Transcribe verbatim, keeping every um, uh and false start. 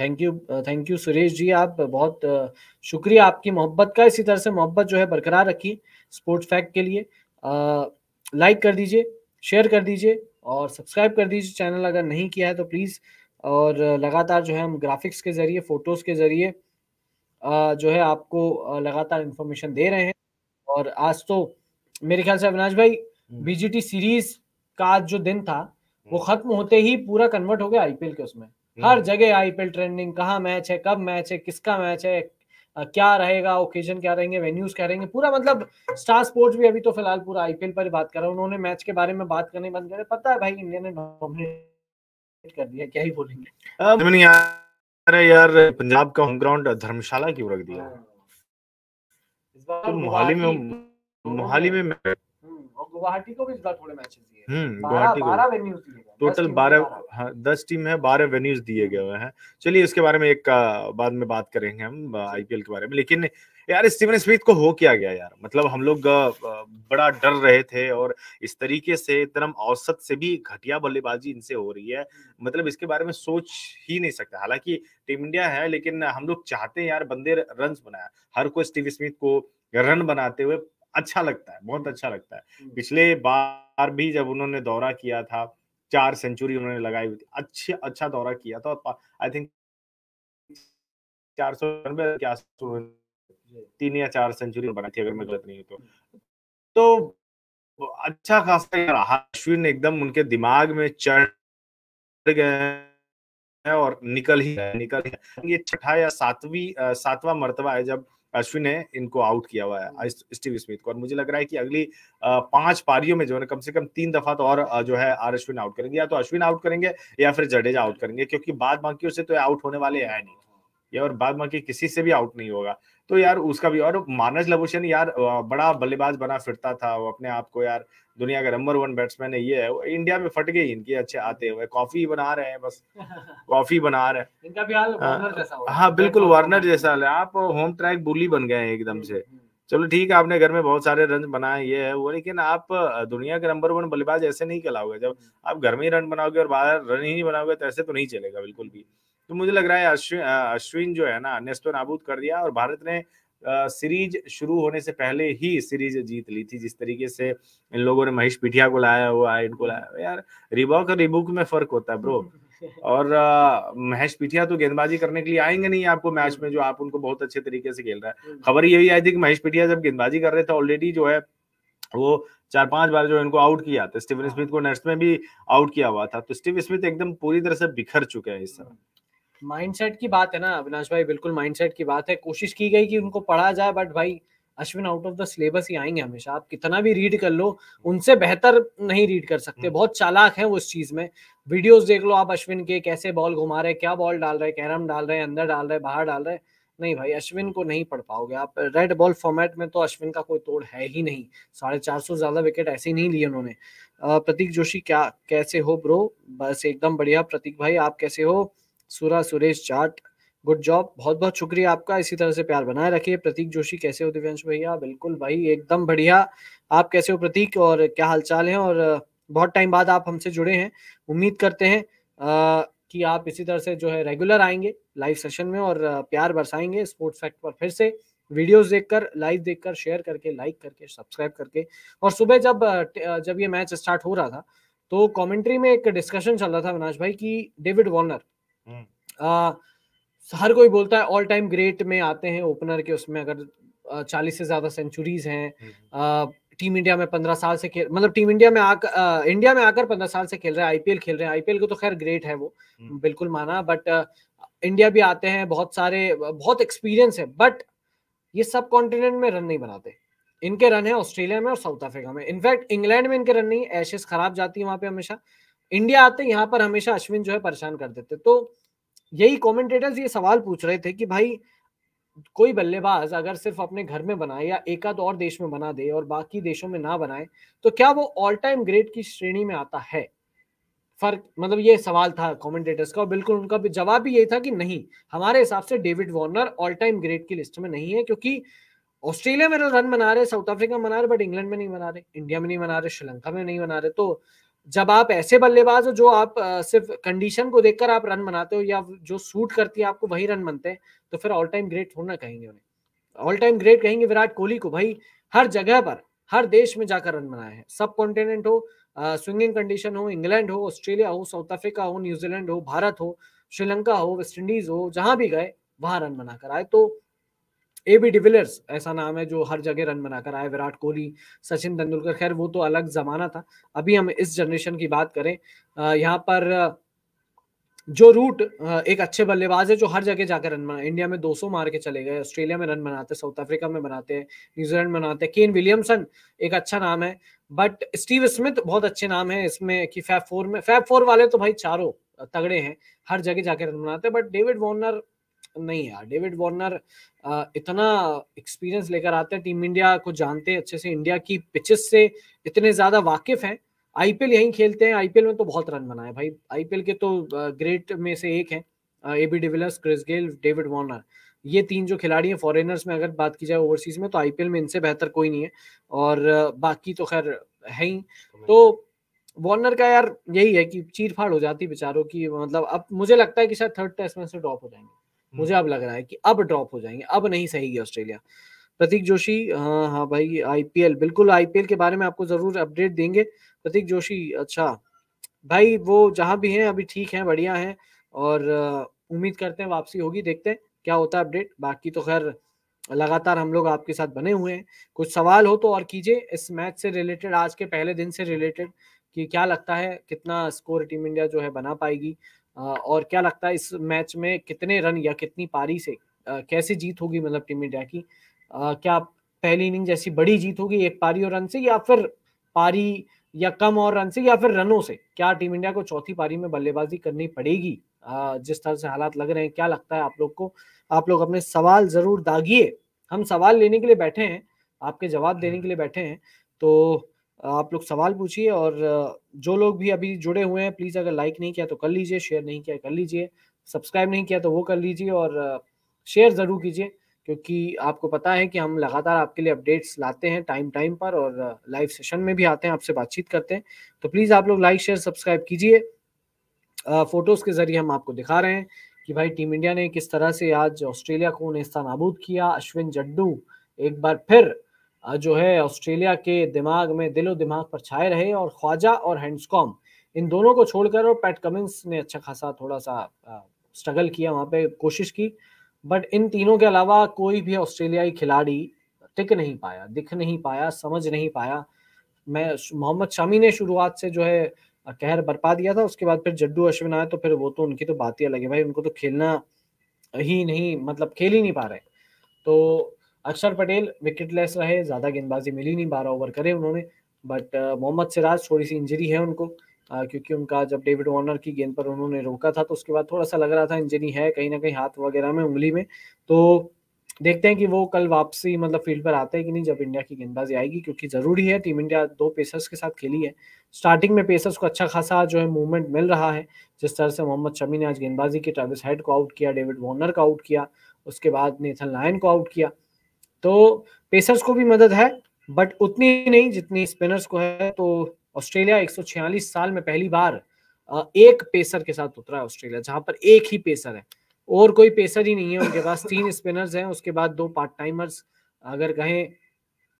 Thank you thank you Suresh ji, आप बहुत शुक्रिया आपकी मोहब्बत का, इसी तरह से मोहब्बत जो है बरकरार रखिए स्पोर्ट्स फैक्ट के लिए। लाइक कर दीजिए, शेयर कर दीजिए और सब्सक्राइब कर दीजिए चैनल अगर नहीं किया है तो प्लीज़। और लगातार जो है हम ग्राफिक्स के ज़रिए, फोटोज़ के ज़रिए जो है आपको लगातार इन्फॉर्मेशन दे रहे हैं। और आज तो मेरे ख्याल से अविनाश भाई बीजीटी सीरीज का आज जो दिन था वो खत्म होते ही पूरा कन्वर्ट हो गया आईपीएल के उसमें। हर जगह आईपीएल ट्रेंडिंग, कहाँ मैच है, कब मैच है, किसका मैच है, क्या रहेगा, ओकेजन क्या रहेंगे, वेन्यूज क्या रहेंगे, पूरा मतलब स्टार स्पोर्ट्स भी अभी तो फिलहाल पूरा आईपीएल पर ही बात कर रहा है। उन्होंने मैच के बारे में बात करनी बंद कर, पता है भाई इंडिया ने डोमिनेट कर दिया, क्या ही बोलेंगे। अरे यार पंजाब का होम ग्राउंड धर्मशाला क्यों रख दिया इस बार? मोहाली में, मोहाली में गुवाहाटी को भी इस बार थोड़े मैचेस दिए हैं, बारह वेन्यूज दिए गए टोटल, बारह दस टीम है, बारह वेन्यूज दिए गए हैं। चलिए इसके बारे में एक बाद में बात करेंगे हम आईपीएल के बारे में। लेकिन यार स्टीवन स्मिथ को हो क्या गया यार? मतलब हम लोग बड़ा डर रहे थे और इस तरीके से इतना औसत से भी घटिया बल्लेबाजी इनसे हो रही है, मतलब इसके बारे में सोच ही नहीं सकता। हालांकि टीम इंडिया है लेकिन हम लोग चाहते हैं यार बंदे रन बनाया, हर कोई स्टीवन स्मिथ को रन बनाते हुए अच्छा लगता है, बहुत अच्छा लगता है। पिछले बार भी जब उन्होंने दौरा किया था, चार सेंचुरी उन्होंने लगाई हुई थी, अच्छे अच्छा दौरा किया था। आई थिंक चार सौ तीन या चार सेंचुरी बनाई थी अगर मैं गलत नहीं हूं तो तो अच्छा खासा रहा। अश्विन एकदम उनके दिमाग में चढ़ गए और निकल ही निकल ही ये छठा या सातवीं सातवां मर्तबा है जब अश्विन ने इनको आउट किया हुआ है स्टीव स्मिथ को। और मुझे लग रहा है कि अगली पांच पारियों में जो है कम से कम तीन दफा तो और जो है आर अश्विन आउट करेंगे, या तो अश्विन आउट करेंगे या फिर जडेजा आउट करेंगे, क्योंकि बाद बाकियों से तो आउट होने वाले है नहीं ये, और बाद बाकी किसी से भी आउट नहीं होगा। तो यार उसका भी, और मानस लबुशेन यार बड़ा बल्लेबाज बना फिरता था वो अपने आप को, यार दुनिया का नंबर वन बैट्समैन है ये, है इंडिया में फट गई इनके अच्छे आते हुए, कॉफी बना रहे हैं बस कॉफी बना रहे हैं इनका भी हाल वार्नर जैसा हो रहा है। हाँ बिल्कुल वार्नर जैसा हाल है, आप होम ट्रैक बुली बन गए हैं एकदम से। चलो ठीक है आपने घर में बहुत सारे रन बनाए ये है वो, लेकिन आप दुनिया के नंबर वन बल्लेबाज ऐसे नहीं कहलाओगे। जब आप घर में ही रन बनाओगे और बाहर रन ही नहीं बनाओगे तो ऐसे तो नहीं चलेगा बिल्कुल भी। तो मुझे लग रहा है अश्विन अश्विन जो है ना नेस्तो नाबूद कर दिया, और भारत ने सीरीज शुरू होने से पहले ही सीरीज जीत ली थी। जिस तरीके से इन लोगों ने महेश पिठिया को लाया हुआ है, इनको लाया हुआ यार, रिबॉक और रिबुक में फर्क होता है ब्रो। और आ, महेश पिठिया तो गेंदबाजी करने के लिए आएंगे नहीं आपको मैच में, जो आप उनको बहुत अच्छे तरीके से खेल रहा है। खबर यही आई थी कि महेश पिठिया जब गेंदबाजी कर रहे थे ऑलरेडी जो है वो चार पांच बार जो इनको आउट किया था, स्टीवन स्मिथ को नेट्स में भी आउट किया हुआ था। तो स्टीवन स्मिथ एकदम पूरी तरह से बिखर चुके हैं इस समय। माइंडसेट की बात है ना अविनाश भाई, बिल्कुल माइंडसेट की बात है। कोशिश की गई कि उनको पढ़ा जाए, बट भाई Ashwin out of the syllabus ही आएंगे हमेशा, आप कितना भी रीड कर लो उनसे बेहतर नहीं रीड कर सकते। बहुत चालाक हैं वो इस चीज में, वीडियोस देख लो आप अश्विन के, कैसे बॉल घुमा रहे, क्या बॉल डाल रहे, कैरम डाल रहे, अंदर डाल रहे, बाहर डाल रहे। नहीं भाई अश्विन को नहीं पढ़ पाओगे आप, रेड बॉल फॉर्मेट में तो अश्विन का कोई तोड़ है ही नहीं। साढ़े चार सौ ज्यादा विकेट ऐसे ही नहीं लिए उन्होंने। प्रतीक जोशी क्या कैसे हो ब्रो? बस एकदम बढ़िया प्रतीक भाई, आप कैसे हो? सूरा सुरेश जाट गुड जॉब, बहुत बहुत शुक्रिया आपका, इसी तरह से प्यार बनाए रखिए। प्रतीक जोशी कैसे हो दिव्यांश भैया? बिल्कुल भाई एकदम बढ़िया, आप कैसे हो प्रतीक और क्या हालचाल है? और बहुत टाइम बाद आप हमसे जुड़े हैं, उम्मीद करते हैं आ, कि आप इसी तरह से जो है रेगुलर आएंगे लाइव सेशन में और प्यार बरसाएंगे स्पोर्ट्स फैक्ट पर। फिर से वीडियोस देखकर, लाइव देखकर, शेयर करके, लाइक करके, सब्सक्राइब करके। और सुबह जब जब ये मैच स्टार्ट हो रहा था तो कॉमेंट्री में एक डिस्कशन चल रहा था अविनाश भाई की डेविड वार्नर आ, हर कोई बोलता है ऑल टाइम ग्रेट में आते हैं ओपनर के, उसमें अगर चालीस से ज्यादा सेंचुरीज हैं, टीम इंडिया में पंद्रह साल से खेल, मतलब टीम इंडिया में आकर इंडिया में आकर पंद्रह साल से खेल रहे हैं, आईपीएल खेल रहे हैं। आईपीएल को तो खैर ग्रेट है वो बिल्कुल माना, बट इंडिया भी आते हैं, बहुत सारे बहुत एक्सपीरियंस है, बट ये सब कॉन्टिनेंट में रन नहीं बनाते। इनके रन है ऑस्ट्रेलिया में और साउथ अफ्रीका में, इनफैक्ट इंग्लैंड में इनके रन नहीं, एशेस खराब जाती है वहां पे हमेशा, इंडिया आते यहाँ पर हमेशा अश्विन जो है परेशान कर देते। तो यही कमेंटेटर्स ये सवाल पूछ रहे थे कि भाई कोई बल्लेबाज अगर सिर्फ अपने घर में बनाए या एक आध और देश में बना दे और बाकी देशों में ना बनाए तो क्या वो ऑल टाइम ग्रेड की श्रेणी में आता है? फर्क मतलब ये सवाल था कमेंटेटर्स का, और बिल्कुल उनका भी जवाब भी यही था कि नहीं, हमारे हिसाब से David Warner all time grade की लिस्ट में नहीं है, क्योंकि ऑस्ट्रेलिया में रन बना रहे, साउथ अफ्रीका में बना रहे, बट इंग्लैंड में नहीं बना रहे, इंडिया में नहीं बना रहे, श्रीलंका में नहीं बना रहे। तो जब आप ऐसे बल्लेबाज हो जो आप सिर्फ कंडीशन को देखकर आप रन बनाते हो या जो सूट करती है आपको वही रन बनते हैं, तो फिर ऑल टाइम ग्रेट थोड़ा ना कहेंगे उन्हें। ऑल टाइम ग्रेट कहेंगे विराट कोहली को। भाई हर जगह पर, हर देश में जाकर रन बनाए हैं, सब कॉन्टिनेंट हो, स्विंगिंग कंडीशन हो, इंग्लैंड हो, ऑस्ट्रेलिया हो, साउथ अफ्रीका हो, न्यूजीलैंड हो, भारत हो, श्रीलंका हो, वेस्ट इंडीज हो, जहां भी गए वहां रन बनाकर आए। तो एबी डिविलियर्स ऐसा नाम है जो हर जगह रन बनाकर आए। विराट कोहली, सचिन तेंदुलकर, खैर वो तो अलग जमाना था, अभी हम इस जनरेशन की बात करें, यहाँ पर जो रूट एक अच्छे बल्लेबाज है जो हर जगह जाकर रन बना, इंडिया में दो सौ मार के चले गए, ऑस्ट्रेलिया में रन बनाते हैं, साउथ अफ्रीका में बनाते हैं, न्यूजीलैंड में बनाते हैं। केन विलियमसन एक अच्छा नाम है, बट स्टीव स्मिथ बहुत अच्छे नाम है इसमें कि फैब फोर में, फैब फोर वाले तो भाई चारों तगड़े हैं, हर जगह जाकर रन बनाते हैं। बट डेविड वार्नर नहीं यार, डेविड वार्नर इतना एक्सपीरियंस लेकर आते हैं, टीम इंडिया को जानते हैं अच्छे से, इंडिया की पिचेस से इतने ज्यादा वाकिफ हैं, आईपीएल यहीं खेलते हैं, आईपीएल में तो बहुत रन बनाए भाई, आईपीएल के तो ग्रेट में से एक हैं AB de Villiers, Chris Gayle, David Warner, ये तीन जो खिलाड़ी हैं फॉरेनर्स में अगर बात की जाए ओवरसीज में, तो आईपीएल में इनसे बेहतर कोई नहीं है, और बाकी तो खैर है ही। तो वार्नर का यार यही है कि चीरफाड़ हो जाती बेचारों की, मतलब अब मुझे लगता है कि शायद थर्ड टेस्ट में से ड्रॉप हो जाएंगे, मुझे अब लग रहा है कि अब ड्रॉप हो जाएंगे, अब नहीं सही ऑस्ट्रेलिया। प्रतीक जोशी, हाँ हाँ भाई आईपीएल, बिल्कुल आईपीएल के बारे में आपको जरूर अपडेट देंगे प्रतीक जोशी। अच्छा भाई वो जहाँ भी हैं अभी ठीक हैं, बढ़िया हैं, और उम्मीद करते हैं वापसी होगी, देखते हैं क्या होता है अपडेट। बाकी तो खैर लगातार हम लोग आपके साथ बने हुए हैं, कुछ सवाल हो तो और कीजिए इस मैच से रिलेटेड, आज के पहले दिन से रिलेटेड, कि क्या लगता है कितना स्कोर टीम इंडिया जो है बना पाएगी, और क्या लगता है इस मैच में कितने रन या कितनी पारी से कैसे जीत होगी, मतलब टीम इंडिया की क्या पहली इनिंग जैसी बड़ी जीत होगी एक पारी और रन से, या फिर पारी या कम और रन से, या फिर रनों से, क्या टीम इंडिया को चौथी पारी में बल्लेबाजी करनी पड़ेगी जिस तरह से हालात लग रहे हैं, क्या लगता है आप लोग को? आप लोग अपने सवाल जरूर दागिए, हम सवाल लेने के लिए बैठे हैं, आपके जवाब देने के लिए बैठे हैं, तो आप लोग सवाल पूछिए। और जो लोग भी अभी जुड़े हुए हैं प्लीज, अगर लाइक नहीं किया तो कर लीजिए, शेयर नहीं किया कर लीजिए, सब्सक्राइब नहीं किया तो वो कर लीजिए, और शेयर जरूर कीजिए, क्योंकि आपको पता है कि हम लगातार आपके लिए अपडेट्स लाते हैं टाइम टाइम पर, और लाइव सेशन में भी आते हैं, आपसे बातचीत करते हैं, तो प्लीज आप लोग लाइक शेयर सब्सक्राइब कीजिए। फोटोज के जरिए हम आपको दिखा रहे हैं कि भाई टीम इंडिया ने किस तरह से आज ऑस्ट्रेलिया को नेस्तनाबूद किया। अश्विन जड्डू एक बार फिर जो है ऑस्ट्रेलिया के दिमाग में, दिलो दिमाग पर छाए रहे, और ख्वाजा और हैंड्सकॉम इन दोनों को छोड़कर, और पैट कमिंस ने अच्छा खासा थोड़ा सा स्ट्रगल किया वहाँ पे, कोशिश की, बट इन तीनों के अलावा कोई भी ऑस्ट्रेलियाई खिलाड़ी टिक नहीं पाया, दिख नहीं पाया, समझ नहीं पाया। मैं मोहम्मद शमी ने शुरुआत से जो है कहर बरपा दिया था, उसके बाद फिर जड्डू अश्विन आए, तो फिर वो तो उनकी तो बात ही अलग है भाई, उनको तो खेलना ही नहीं, मतलब खेल ही नहीं पा रहे। तो अक्षर पटेल विकेटलेस रहे, ज़्यादा गेंदबाजी मिली नहीं, बारह ओवर करे उन्होंने, बट मोहम्मद सिराज थोड़ी सी इंजरी है उनको, आ, क्योंकि उनका जब डेविड वार्नर की गेंद पर उन्होंने रोका था तो उसके बाद थोड़ा सा लग रहा था इंजरी है कहीं ना कहीं हाथ वगैरह में, उंगली में, तो देखते हैं कि वो कल वापसी मतलब फील्ड पर आते हैं कि नहीं जब इंडिया की गेंदबाजी आएगी, क्योंकि ज़रूरी है। टीम इंडिया दो पेसर्स के साथ खेली है, स्टार्टिंग में पेसर्स को अच्छा खासा जो है मूवमेंट मिल रहा है, जिस तरह से मोहम्मद शमी ने आज गेंदबाजी की, ट्रेविस हेड को आउट किया, डेविड वार्नर को आउट किया, उसके बाद नेथन लायन को आउट किया, तो पेसर्स को भी मदद है बट उतनी नहीं जितनी स्पिनर्स को है। तो ऑस्ट्रेलिया एक सौ छियालीस साल में पहली बार एक पेसर के साथ उतरा है ऑस्ट्रेलिया, जहां पर एक ही पेसर है और कोई पेसर ही नहीं है उनके पास, तीन स्पिनर्स हैं, उसके बाद दो पार्ट टाइमर्स, अगर कहें